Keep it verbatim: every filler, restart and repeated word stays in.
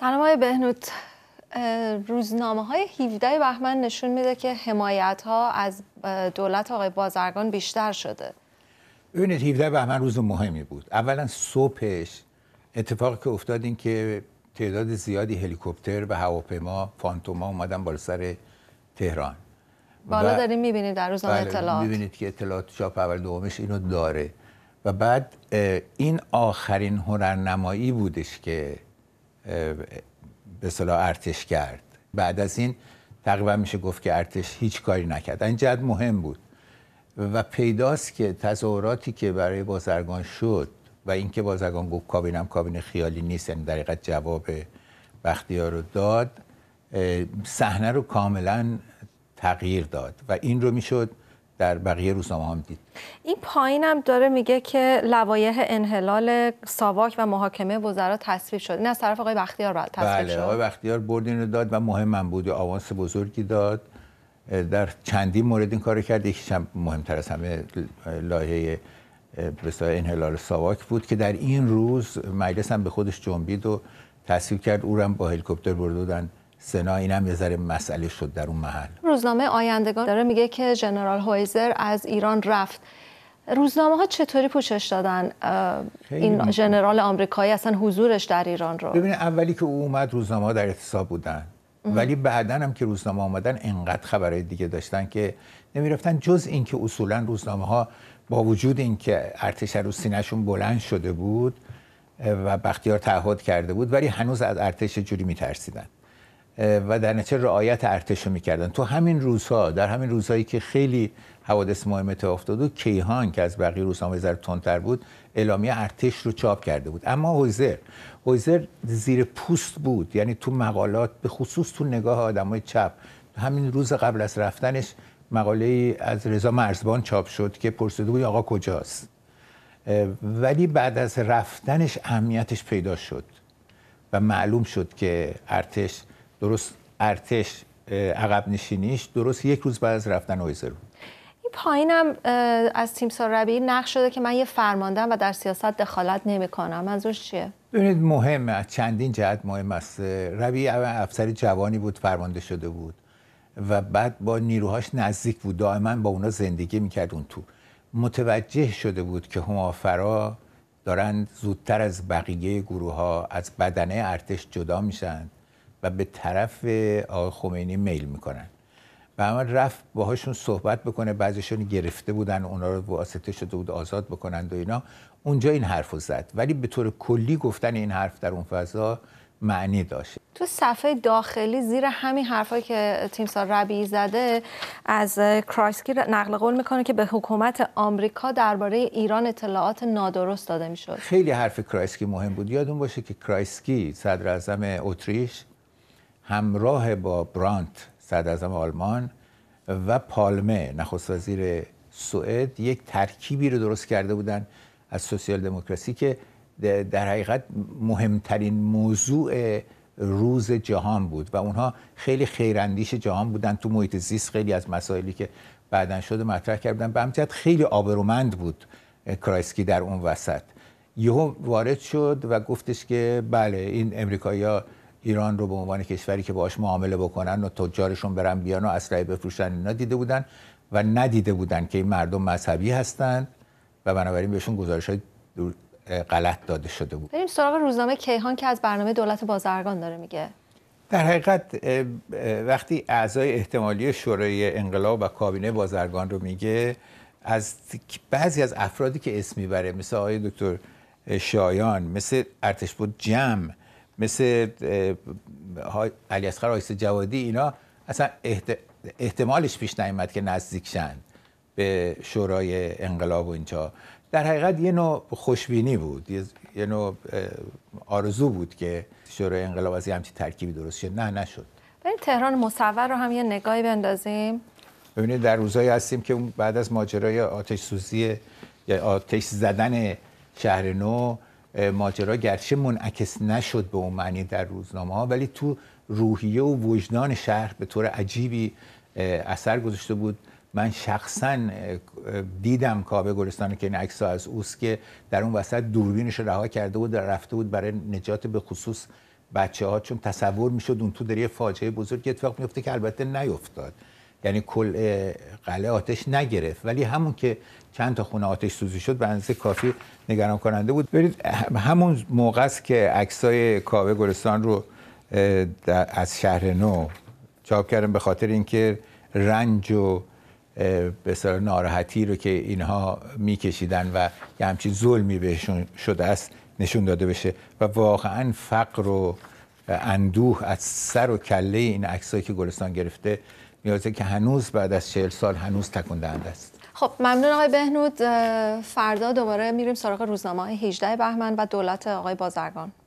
سلام آقای بهنود. روزنامه های هفده بهمن نشون میده که حمایت ها از دولت آقای بازرگان بیشتر شده. ببینید هفده بهمن روز مهمی بود. اولا صبحش اتفاقی که افتاد این که تعداد زیادی هلیکوپتر و هواپیما فانتوما اومدن بالا سر تهران. بالا داریم میبینید در روزنامه اطلاعات. میبینید که اطلاعات چاپ اول دومش اینو داره و بعد این آخرین هنرنمایی بودش که به اصطلاح ارتش کرد. بعد از این تقریبا میشه گفت که ارتش هیچ کاری نکرد. این جد مهم بود و پیداست که تظاهراتی که برای بازرگان شد و اینکه بازرگان گفت کابینم کابین خیالی نیست، یعنی در حقیقت جواب بختیار رو داد، صحنه رو کاملا تغییر داد و این رو میشد در بقیه روزنامه هم دید. این پایینم داره میگه که لوایح انحلال ساواک و محاکمه وزرا تصویب شد. این از طرف آقای بختیار بود. بله، آقای بختیار برد این رو داد و مهم بود و آوانس بزرگی داد. در چندین مورد این کارو کرد. یکیش هم مهمتر از همه لایحه بسیار انحلال ساواک بود که در این روز مجلس هم به خودش جنبید و تصویب کرد. او رو هم با هلیکوپتر بردن سنا. این هم یه ذره مسئله شد در اون محل. روزنامه آیندگان داره میگه که ژنرال هایزر از ایران رفت. روزنامه ها چطوری پوشش دادن این ژنرال آمریکایی، اصلا حضورش در ایران رو؟ ببینید اولی که او اومد روزنامه ها در اعتصاب بودن، ولی بعداً هم که روزنامه آمدن انقدر خبرهای دیگه داشتن که نمیرفتن، جز اینکه اصولا روزنامه ها با وجود اینکه ارتش رو سینه‌شون بلند شده بود و بختیار تعهد کرده بود، ولی هنوز از ارتش جوری میترسیدن و در نتیجه رعایت ارتش رو میکردن. تو همین روزها، در همین روزهایی که خیلی حوادث مهم اتفاق افتاد و کیهان که از بقیه روزنامه زر تندتر بود اعلامیه ارتش رو چاپ کرده بود، اما هایزر هایزر زیر پوست بود، یعنی تو مقالات به خصوص تو نگاه آدمای چپ. همین روز قبل از رفتنش مقاله از رضا مرزبان چاپ شد که پرسیده بود آقا کجاست، ولی بعد از رفتنش اهمیتش پیدا شد و معلوم شد که ارتش درست ارتش عقب نشینیش درست یک روز بعد از رفتن هایزر بود. این پایینم از تیمسال ربیعی نقش شده که من یه فرماندهم و در سیاست دخالت نمی‌کنم. منظورش چیه؟ ببینید مهمه، چندین جهت مهم است. ربیعی افسر جوانی بود، فرمانده شده بود و بعد با نیروهاش نزدیک بود، دائما با اونا زندگی میکرد. اون تو متوجه شده بود که همافرا دارن زودتر از بقیه گروه‌ها از بدنه ارتش جدا میشن و به طرف آقای خمینی میل میکنن و اما رفت باهاشون صحبت بکنه. بعضیشون گرفته بودن، اونا رو واسطه شده بود آزاد بکنند و اینا. اونجا این حرفو زد، ولی به طور کلی گفتن این حرف در اون فضا معنی داشت. تو صفحه داخلی زیر همین حرفایی که تیمسال ربیعی زده از کرایسکی نقل قول میکنه که به حکومت آمریکا درباره ایران اطلاعات نادرست داده میشد. خیلی حرف کرایسکی مهم بود. یادون باشه که کرایسکی صدر اعظم اتریش همراه با برانت صدر اعظم آلمان و پالمه نخست وزیر سوئد یک ترکیبی رو درست کرده بودن از سوسیال دموکراسی که در حقیقت مهمترین موضوع روز جهان بود و اونها خیلی خیراندیش جهان بودن. تو محیط زیست خیلی از مسائلی که بعداً شده مطرح کردن. به همین خیلی آبرومند بود کرایسکی در اون وسط. یهو وارد شد و گفتش که بله این امریکایی‌ها ایران رو به عنوان کشوری که باهاش معامله بکنن و تجارشون برن بیان و اسلحه بفروشن اینا دیده بودن و ندیده بودن که این مردم مذهبی هستند و بنابراین بهشون گزارش‌های غلط داده شده بود. بریم سراغ روزنامه کیهان که از برنامه دولت بازرگان داره میگه. در حقیقت وقتی اعضای احتمالی شورای انقلاب و کابینه بازرگان رو میگه، از بعضی از افرادی که اسم میبره مثل آقای دکتر شایان، مثل ارتشبد جم، مثل علی اصغر آیسه جوادی، اینا اصلا احتمالش پیش نیامد که نزدیک شند به شورای انقلاب و اینجا. در حقیقت یه نوع خوشبینی بود، یه نوع آرزو بود که شورای انقلاب از یه همچین ترکیبی درست شد. نه نشد. بریم تهران مصور رو هم یه نگاهی بندازیم. ببینید در روزایی هستیم که بعد از ماجرای آتش سوزی یا آتش زدن شهرنو، ماجرا گرچه منعکس نشد به اون معنی در روزنامه ها، ولی تو روحیه و وجدان شهر به طور عجیبی اثر گذاشته بود. من شخصا دیدم کاوه گلستانی که این عکس‌ها از اوست که در اون وسط دوربینش رها کرده بود و رفته بود برای نجات به خصوص بچه ها، چون تصور میشد اون تو داره یه فاجعه بزرگ اتفاق میفته که البته نیفتاد، یعنی کل قلعه آتش نگرفت، ولی همون که چند تا خونه آتش سوزی شد به اندازه کافی نگران کننده بود. برید همون موقع است که عکسای کاوه گلستان رو از شهرنو چاپ کردم، به خاطر اینکه رنج و به اصطلاح ناراحتی رو که اینها میکشیدن و یه همچین ظلمی بهشون شده است نشون داده بشه، و واقعا فقر و اندوه از سر و کله این عکسایی که گلستان گرفته می‌آید که هنوز بعد از چهل سال هنوز تکون دهنده است. خب ممنون آقای بهنود. فردا دوباره میریم سراغ روزنامه هجده بهمن و دولت آقای بازرگان.